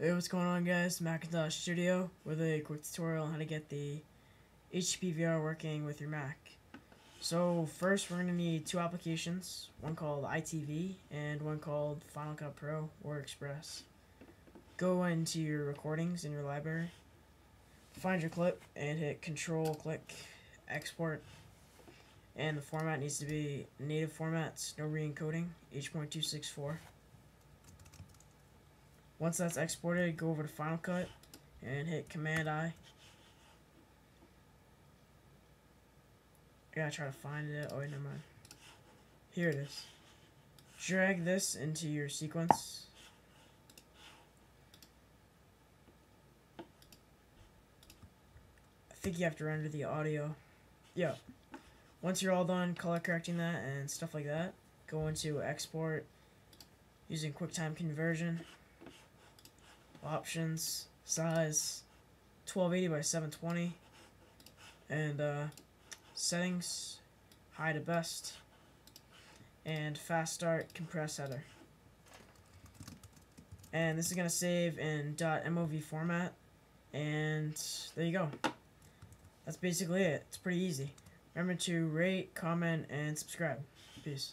Hey, what's going on, guys? Macintosh Studio with a quick tutorial on how to get the HD PVR working with your Mac. So first we're going to need two applications, one called EyeTV and one called Final Cut Pro or Express. Go into your recordings in your library, find your clip and hit Control click export, and the format needs to be native formats, no re-encoding, H.264. Once that's exported, go over to Final Cut and hit Command I. I gotta try to find it. Oh wait, never mind. Here it is. Drag this into your sequence. I think you have to render the audio. Yeah. Once you're all done color correcting that and stuff like that, go into export using QuickTime Conversion. Options, size, 1280 by 720, and settings, high to best, and fast start, compress header. And this is going to save in .mov format, and there you go. That's basically it. It's pretty easy. Remember to rate, comment, and subscribe. Peace.